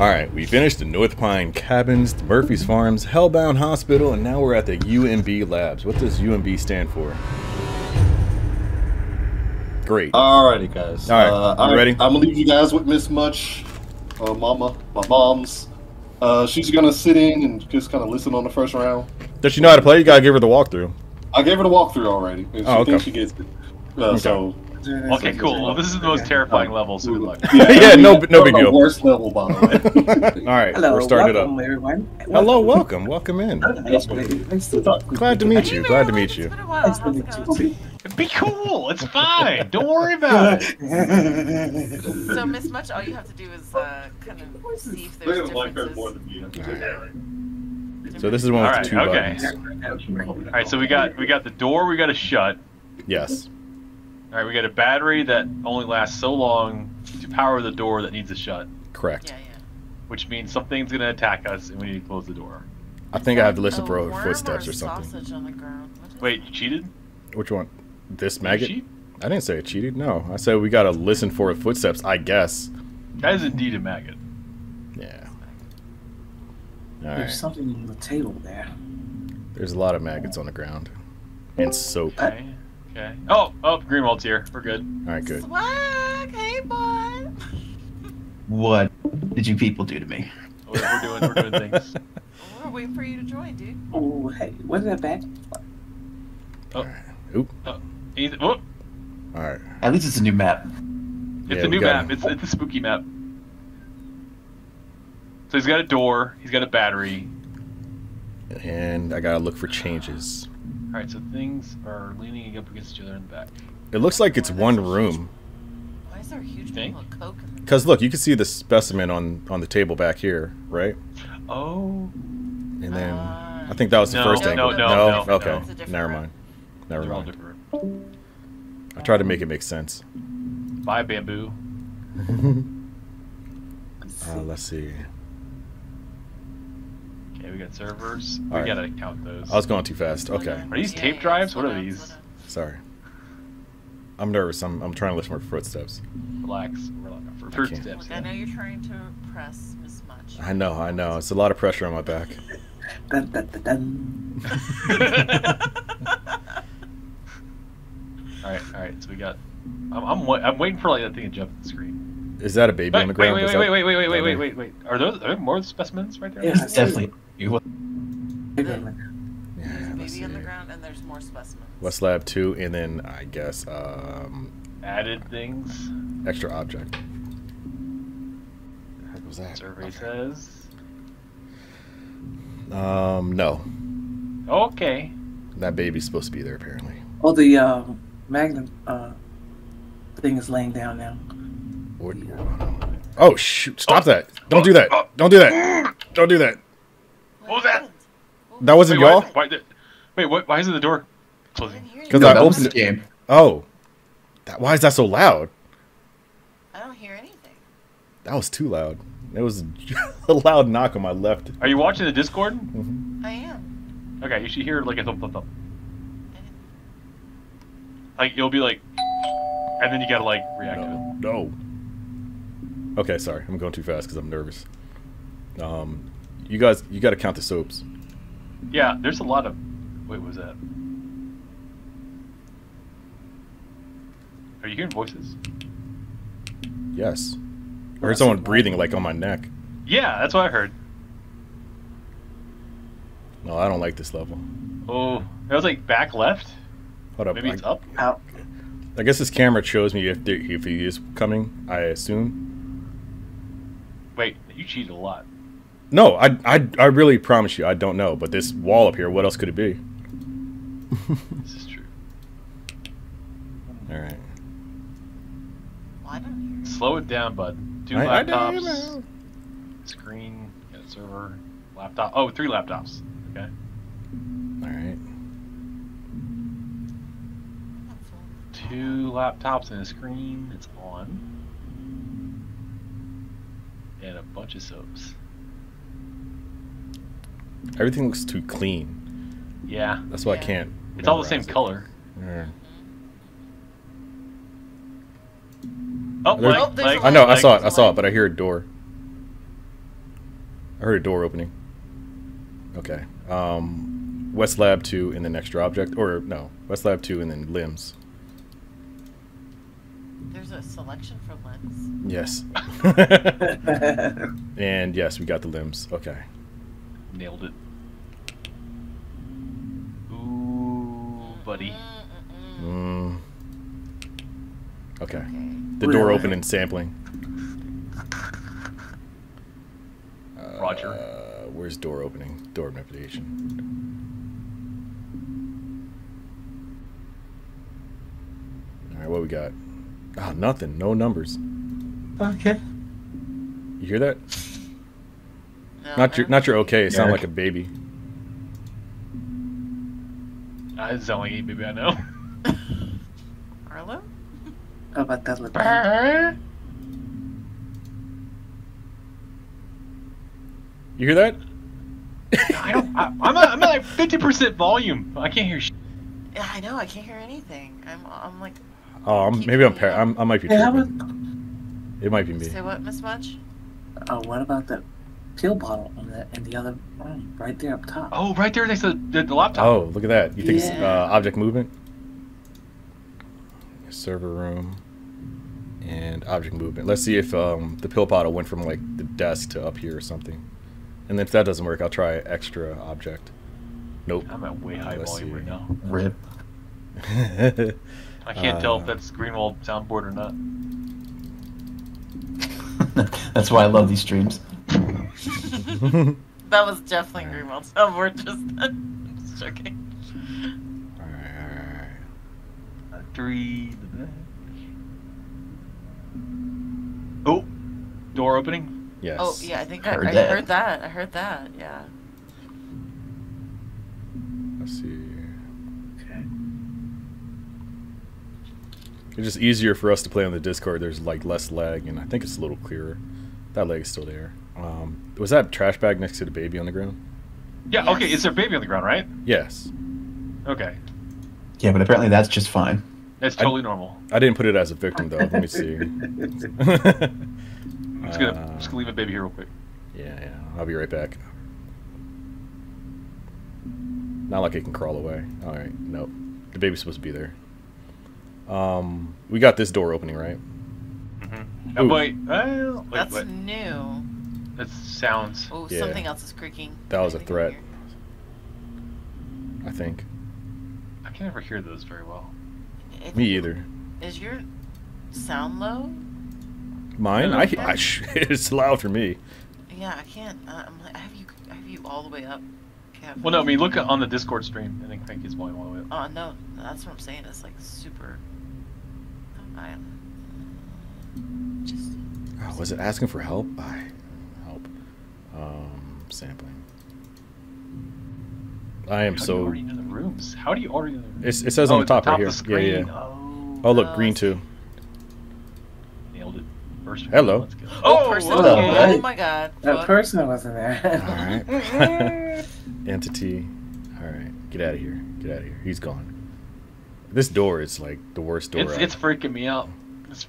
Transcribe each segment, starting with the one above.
Alright, we finished the North Pine Cabins, the Murphy's Farms, Hellbound Hospital, and now we're at the UMB Labs. What does UMB stand for? Great. Alrighty, guys. Alright, you ready? I'm gonna leave you guys with Miss Much, my mom's. She's gonna sit in and just kind of listen on the first round. Does she know how to play? You gotta give her the walkthrough. I gave her the walkthrough already, and she thinks she gets it. Okay. So. Okay, cool. Well, this is the most terrifying level, so good luck. Yeah, no big deal. Worst level, by the way. All right, hello, we're started up. Everyone. Hello, welcome. Welcome in. Glad to meet you. Glad to meet you. Nice to meet you too. Be cool. It's fine. Don't worry about it. So, Miss Much, all you have to do is kind of see if there's differences. More than you have to do. So this is one with two buttons. All right, so we got the door. We got to shut. Yes. Alright, we got a battery that only lasts so long to power the door that needs to shut. Correct. Yeah, yeah. Which means something's going to attack us and we need to close the door. I think I have to listen for her footsteps or something. On the ground. Wait, you cheated? Which one? This maggot? I didn't say it cheated, no. I said we got to listen for her footsteps, I guess. That is indeed a maggot. Yeah. All right. There's something on the table there. There's a lot of maggots on the ground. And soap. Okay. Okay. Oh, Greenwald's here. We're good. All right, good. Swag, hey, boy. What did you people do to me? We're doing things. We're waiting for you to join, dude. Oh, hey, wasn't that bad? Oh, oop. Oh. All right. At least it's a new map. It's a new map. It's a spooky map. So he's got a door. He's got a battery. And I gotta look for changes. Alright, so things are leaning up against each other in the back. It looks like it's one room. Why is there a huge thing of coke? Because look, you can see the specimen on the table back here, right? Oh. And then I think that was the first angle. No. Okay, never mind. I tried to make it make sense. Bye, bamboo. Let's see. We got servers. All right. Gotta count those. I was going too fast. Okay. Are these tape drives? What are these? Sorry. I'm nervous. I'm trying to listen for footsteps. Relax. For footsteps. Look, I know you're trying to press Miss Much. I know. It's a lot of pressure on my back. Dun, dun, dun, dun. All right. So we got. I'm waiting for like that thing to jump at the screen. Is that a baby on the ground? Wait. Are there more specimens right there? Yeah, definitely. There's a baby on the ground and there's more specimens. West Lab 2, and then I guess added things. Extra object. What the heck was that? Survey says. No. Okay. That baby's supposed to be there apparently. Well, the magnum thing is laying down now. Oh shoot! Stop that! Don't do that! Don't do that! Don't do that! What was that? That wasn't y'all? Wait, why isn't the door closing? Because I opened the game. Oh, why is that so loud? I don't hear anything. That was too loud. It was a loud knock on my left. Are you watching the Discord? Mm-hmm. I am. Okay, you should hear like a thump. Like you'll be like, and then you gotta like react to it. No. Okay, sorry. I'm going too fast because I'm nervous. You got to count the soaps. Yeah, there's a lot of... Wait, what was that? Are you hearing voices? Yes. I heard someone breathing, like, on my neck. Yeah, that's what I heard. No, I don't like this level. Oh, that was, like, back left? Hold up. Maybe it's up? Out. I guess this camera shows me if he is coming, I assume. Wait, you cheated a lot. No, I really promise you, I don't know. But this wall up here, what else could it be? This is true. All right. Well, I don't hear. Slow it down, bud. Two laptops. Screen, server, laptop. Oh, 3 laptops. Okay. All right. 2 laptops and a screen. It's on. And a bunch of soaps. Everything looks too clean. Yeah. That's why I can't. It's all the same color. Yeah. Oh, I know. I saw it, but I hear a door. I heard a door opening. Okay. West Lab 2 and then extra object. Or, no. West Lab 2 and then limbs. There's a selection for limbs? Yes. And yes, we got the limbs. Okay. Nailed it. Ooh, buddy. Okay. The door open and sampling. Roger. Where's door opening? Door manipulation. All right, what we got? Oh, nothing. No numbers. Okay. You hear that? No, not your okay. It sounds like a baby. It sounds like a baby. I know. Arlo? How about that little bird? You hear that? I don't. I'm at like 50% volume. I can't hear shit. I know. I can't hear anything. I'm like. Oh, maybe I might be tripping. It might be me. Say what, Miss Mudge? Oh, what about the pill bottle in the other room, right there up top? Oh, right there next to the laptop. Oh, look at that. You think it's object movement? Server room and object movement. Let's see if the pill bottle went from like the desk to up here or something. And then if that doesn't work, I'll try extra object. Nope. I'm at way high volume right now. RIP. I can't tell if that's Greenwald soundboard or not. That's why I love these streams. That was definitely Greenwald soundboard just then. Just joking. Alright, alright. Oh! Door opening? Yes. Oh, yeah, I think I heard that. I heard that, yeah. Let's see. It's just easier for us to play on the Discord. There's like less lag, and I think it's a little clearer. That lag is still there. Was that trash bag next to the baby on the ground? Yeah, yes. Okay, it's a baby on the ground, right? Yes. Okay. Yeah, but apparently that's just fine. That's totally normal. I didn't put it as a victim, though. Let me see. I'm just gonna leave a baby here real quick. Yeah, yeah. I'll be right back. Not like it can crawl away. All right, nope. The baby's supposed to be there. We got this door opening, right? Mm-hmm. Oh, wait. Well, that's what? New. That sounds... Oh, yeah. Something else is creaking. That was a threat. I think. I can never hear those very well. Me either. Is your sound low? Mine? It's loud for me. Yeah, I can't. I'm like, I have you all the way up. Well, no, I mean, look on the Discord stream. I think it's volume all the way up. Oh, no. That's what I'm saying. It's like super... Oh, was it asking for help? Help. Sampling. I am so... How do you already know the rooms? How do you already know the rooms? It says on the top right here. Yeah, yeah. Oh, look, green too. Nailed it. Hello. Oh, oh my god. That person wasn't there. All right. Entity. All right. Get out of here. Get out of here. He's gone. This door is like the worst door. It's freaking me out.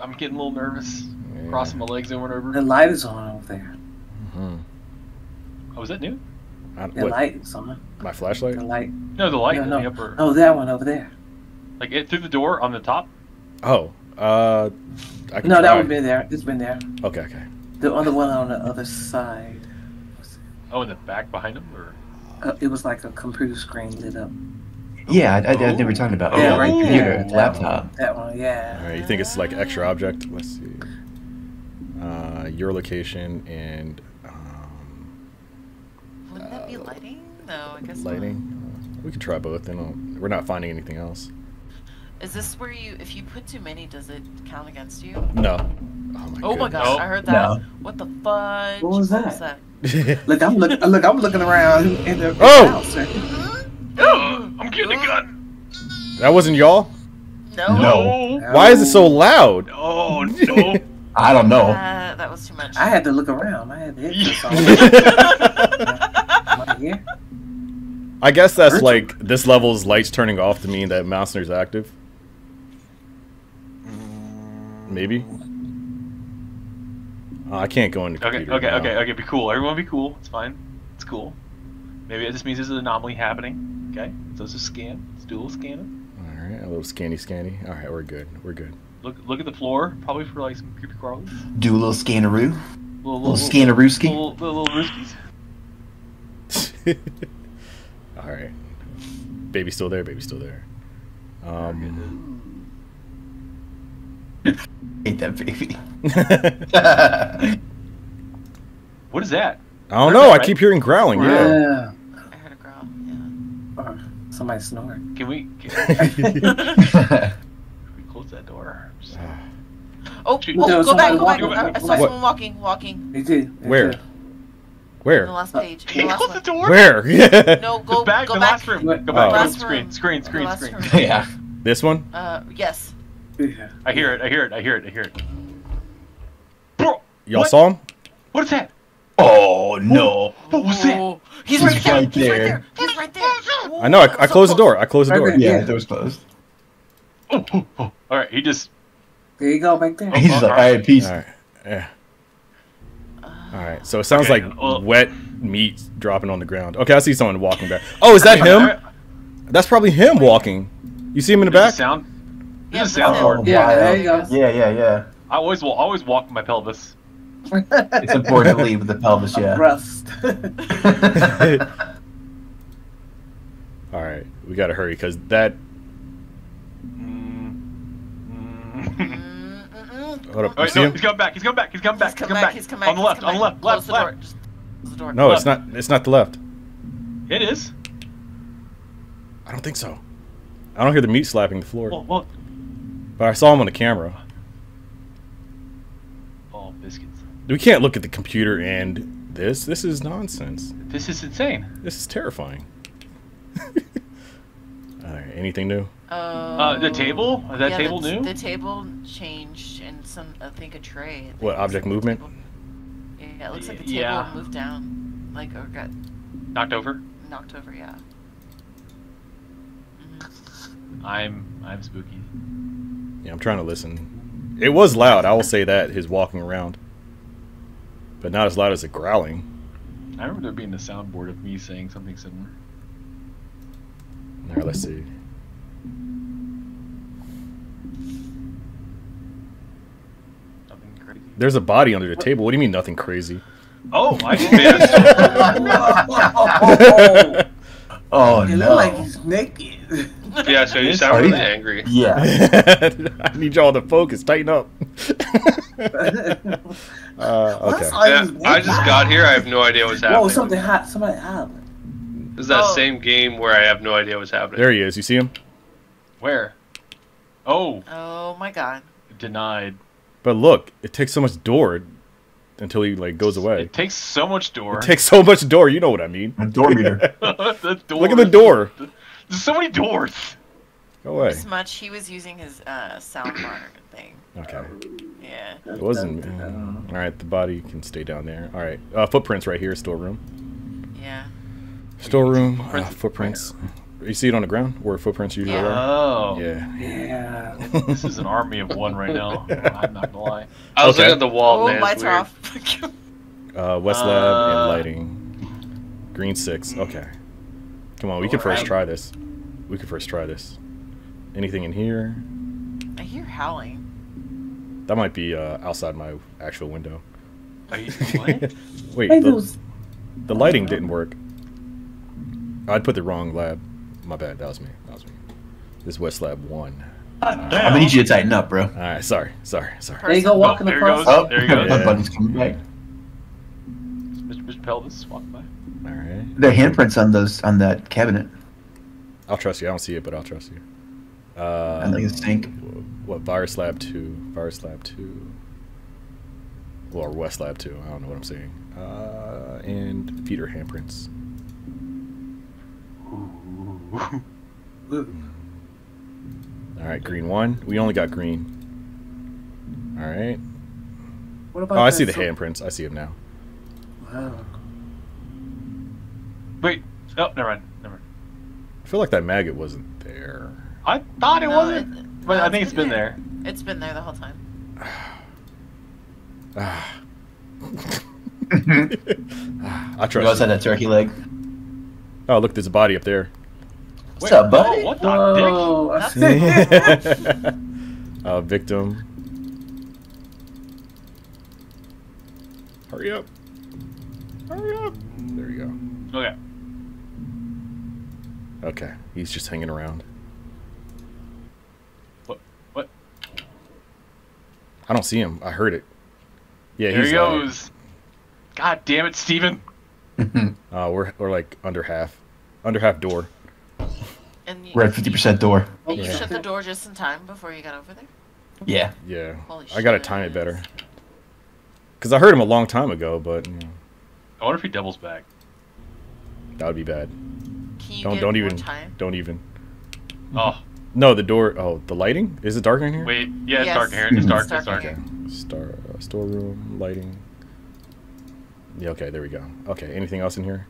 I'm getting a little nervous. Yeah. Crossing my legs over and over. The light is on over there. Mm-hmm. Oh, is that new? The light is on. My flashlight? The light. No, the light in the upper. Oh, that one over there. Like it through the door on the top? Oh. No, that one's been there. It's been there. Okay, okay. The other one on the other side. Oh, in the back behind him? Or? It was like a computer screen lit up. Yeah, I never talked about it. Yeah, right computer, laptop. That one, yeah. All right, you think it's like extra object? Let's see. Your location and... Wouldn't that be lighting? No, I guess lighting? We could try both. And we're not finding anything else. Is this where you, if you put too many, does it count against you? No. Oh my gosh, I heard that. No. What the fudge? What was that? Look, I'm looking around in the house. I'm getting a gun. That wasn't y'all? No. No. Why is it so loud? Oh, no. I don't know. That was too much. I had to look around. I had to hit this I guess that's like this level's lights turning off to mean that Mousner's active. Maybe. I can't go into computer. Okay, be cool. Everyone be cool. It's fine. It's cool. Maybe it just means there's an anomaly happening. Okay, so let's just scan. Let's do a little scanning. All right, a little scanny. All right, we're good. We're good. Look at the floor, probably for like some creepy crawlies. Do a little scanaroo. Scanarooski. Little rooskies. All right. Baby's still there. Hate that baby. What is that? I don't know. Right? I keep hearing growling. Yeah. I heard a growl. Yeah. Or somebody snoring. Can we close that door? Oh, go back. I saw someone walking. They did. Where? In the last page. Can you close the door? Where? Yeah. No, go back. Go back. Go back. Screen. Yeah. This one? Yes. Yeah. I hear it. Y'all saw him? What is that? Oh, no. What was that? He's right there. He's right there. I know. I closed the door. Yeah, the door's closed. Oh. All right. He just... There you go, back there. He's like, all right, peace. All right. Yeah. All right, so it sounds like wet meat dropping on the ground. Okay, I see someone walking back. Oh, is that him? That's probably him walking. You see him in the back? There's a sound. Yeah, there you go. Yeah. I always walk with my pelvis. It's important to leave with the pelvis, yeah. Rust. All right, we gotta hurry because that. Hold up. Right, no, he's coming back. On the left. Close the door. No, left. It's not the left. It is. I don't think so. I don't hear the meat slapping the floor. Well. But I saw him on the camera. Oh, biscuits. We can't look at the computer and this. This is nonsense. This is insane. This is terrifying. All right, anything new? The table? Is that table new? The table changed and I think a tray. What, object movement? Yeah, it looks like the table moved down. Like, or got... knocked over? Knocked over, yeah. Mm-hmm. I'm spooky. Yeah, I'm trying to listen. It was loud, I will say that, his walking around. But not as loud as the growling. I remember there being the soundboard of me saying something similar. All right, let's see. Nothing crazy. There's a body under the table. What do you mean nothing crazy? Oh, I missed. Oh, no. It looked like he's naked. Yeah, so you sound really angry. Yeah. I need y'all to focus. Tighten up. Okay. Yeah, I just got here. I have no idea what's happening. Oh, something hot. Somebody hot. This is that same game where I have no idea what's happening. There he is. You see him? Where? Oh. Oh my God. Denied. But look, it takes so much door until he like goes away. It takes so much door. You know what I mean? The door meter. Look at the door. There's so many doors. Go away. This much. He was using his sound monitor thing. Okay. Yeah. It wasn't. All right. The body can stay down there. All right. Footprints right here. Storeroom. Yeah. Storeroom, footprints. You see it on the ground where footprints usually are? Oh. Yeah. This is an army of one right now. I'm not going to lie. I was looking at the wall, man. Lights are off. West Lab and lighting. Green 6. Okay. Come on, we can first try this. Anything in here? I hear howling. That might be outside my actual window. Are you, what? Wait, the lighting didn't work. I'd put the wrong lab. My bad. That was me. This is West Lab 1. I'm gonna need you to tighten up, bro. All right. Sorry. There you go. Walking across. Oh, there you go. My buddy's coming back. Mr. Pelvis walking by. All right. There are handprints on those on that cabinet. I'll trust you. I don't see it, but I'll trust you. I think it's tank. What? Virus Lab 2. Or West Lab 2. I don't know what I'm saying. And feeder handprints. Alright, green 1. We only got green. Alright. What about I see the handprints. I see him now. Wow. Wait. Oh, never mind. I feel like that maggot wasn't there. I thought it wasn't. But I think it's been there. It's been there the whole time. I trust you. Outside that turkey leg. Oh, look, there's a body up there. What's up, buddy? What the dick? Victim. Hurry up. Hurry up. There you go. Okay. Okay. He's just hanging around. What? What? I don't see him. I heard it. Yeah, there he's he goes. God damn it, Steven. We're like under half. Under half door. And we're at 50% door. Did you shut the door just in time before you got over there? Yeah. Yeah. Holy shit. I gotta time it better. Because I heard him a long time ago, but... You know. I wonder if he doubles back. That would be bad. Can you don't even, time? Don't even. Oh. No, the door... Oh, the lighting? Is it dark in here? Wait, yeah, it's dark in here. It's dark, it's dark. Okay. Storeroom, lighting. Yeah, okay, there we go. Okay, anything else in here?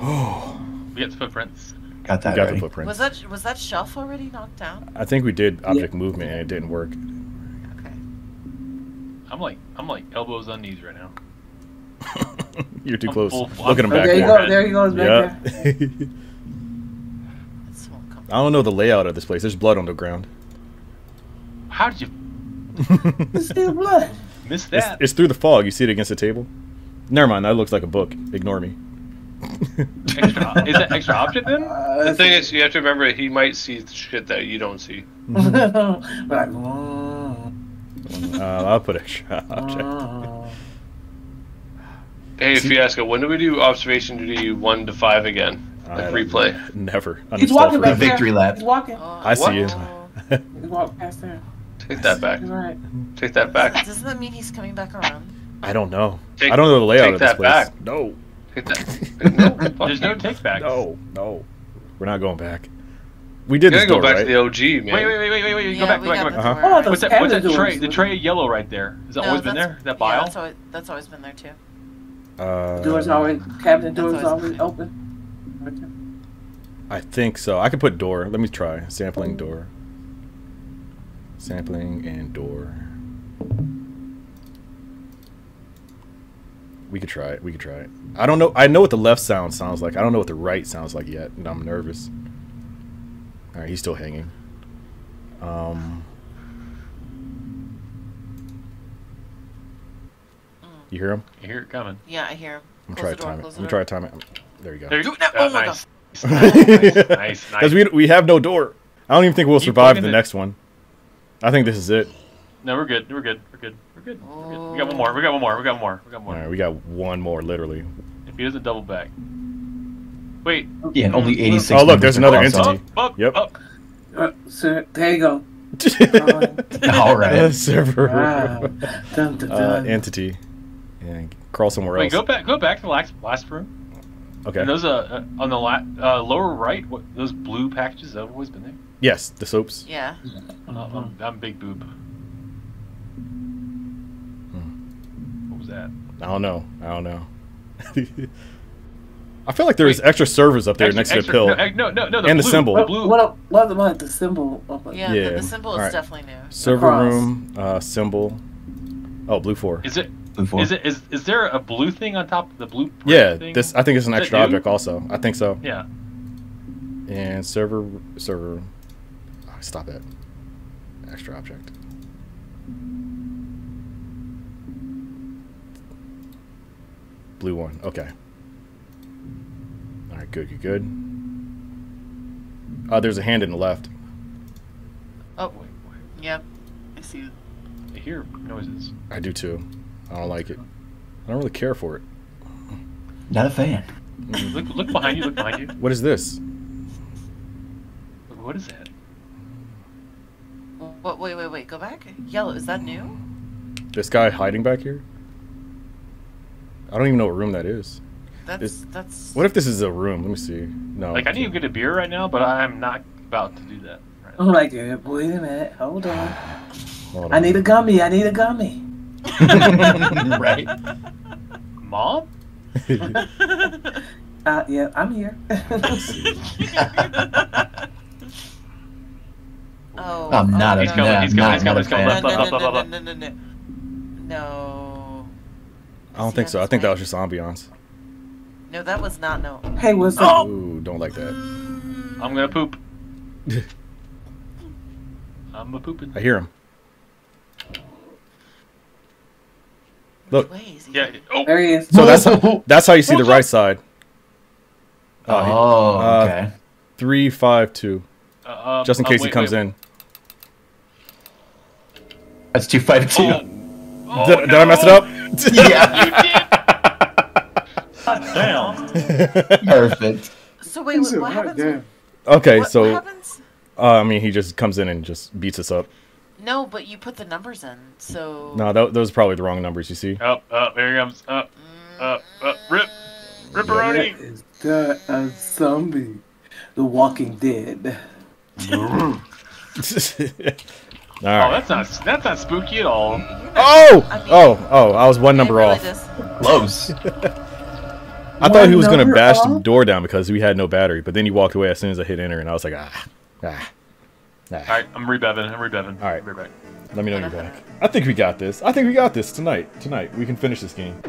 Oh... We got the footprints. Got that. We got the footprints. Was that shelf already knocked down? I think we did object movement and it didn't work. Okay. I'm like elbows on knees right now. You're too close. Look at him back there. You go, there he goes back there. I don't know the layout of this place. There's blood on the ground. How did you? There's still blood. Missed that. It's through the fog. You see it against the table. Never mind. That looks like a book. Ignore me. Extra, is that extra object then? The thing is, you have to remember he might see shit that you don't see. I'll put extra object. Hey, Fiasco, when do we do observation duty 1 to 5 again? Like replay? Never. He's walking back there. Victory lap. He's walking. I see you. He walked past there. Take that back. Right. Take that back. Doesn't that mean he's coming back around? I don't know. I don't know the layout of this place. Take that back. No. No, there's no take back. No, no, we're not going back. We did this door, right? You're gonna go back to the OG, man. Wait, yeah, go back. Uh-huh. What's that tray? The tray of yellow right there. Has that always been there? That bile? Yeah, that's always been there too. Doors always, cabinet doors always open. I think so. I could put door. Let me try sampling door. Sampling and door. We could try it. We could try it. I don't know. I know what the left sounds like. I don't know what the right sounds like yet, and I'm nervous. All right, he's still hanging. You hear him? I hear it coming. Yeah, I hear him. I'm trying to time it. I'm trying to time it. There you go. There you go. No, oh my nice. God. Nice. Because we have no door. I don't even think we'll survive the next one. I think this is it. No, we're good. We're good. We're good. We're good. We're good. We got one more. We got one more. We got one more. We got one more. All right, we got one more, literally. If he doesn't double back. Wait. Yeah, and only 86. Oh, look, there's another entity. Up, yep. Up. Sir, there you go. All right. Server. Wow. Dun, dun, dun. Entity. And crawl somewhere else. Wait, go back to the last room. Okay. And those on the lower right, what, those blue packages have always been there. Yes, the soaps. Yeah. I'm big boob. That. I don't know. I feel like there's extra servers up there next to the pill. No, and the symbol. The symbol. Yeah, the symbol is definitely new. Server room, symbol. Oh, blue 4. Is there a blue thing on top of the blue? Yeah, thing? This I think it's an extra object also. I think so. Yeah. And server. Oh, stop it. Extra object. Blue 1. Okay. All right. Good. There's a hand in the left. Oh, wait. Yep. I see it. I hear noises. I do too. I don't like it. I don't really care for it. Not a fan. Look behind you. Look behind you. What is this? What is that? What? Wait. Go back. Yellow. Is that new? This guy hiding back here. I don't even know what room that is. That's. What if this is a room? Let me see. No. Like I need to get a beer right now, but I'm not about to do that. Right now. I'm like, wait a minute, hold on. Hold on. I need a gummy. Right. Mom. Yeah, I'm here. Oh. I'm not. He's coming. He's coming. No. I don't think so. I think that was just ambiance. No, that was not no. Hey, what's up? Ooh, don't like that. I'm gonna poop. I'm a pooping. I hear him. Look. Yeah. Oh. There he is. So that's how you see the right side. Oh, okay. 352. Just in case he comes in. That's 252. Oh, did I mess it up? Yeah, you did. Damn. Perfect. So wait, what happens? Damn. Okay, so what happens? I mean, he just comes in and just beats us up. No, but you put the numbers in, so. No, those are probably the wrong numbers. You see? Up, up, there he comes. Up, up, up. Rip, Ripperoni. That is the zombie, The Walking Dead. All right. Oh, that's not spooky at all. Oh, I mean, I was one number off. Close. I thought he was gonna bash the door down because we had no battery, but then he walked away as soon as I hit enter, and I was like, ah. All right, I'm rebevin. I'm rebevin. All right, we're back. Let me know you're back. I think we got this. I think we got this tonight. Tonight we can finish this game.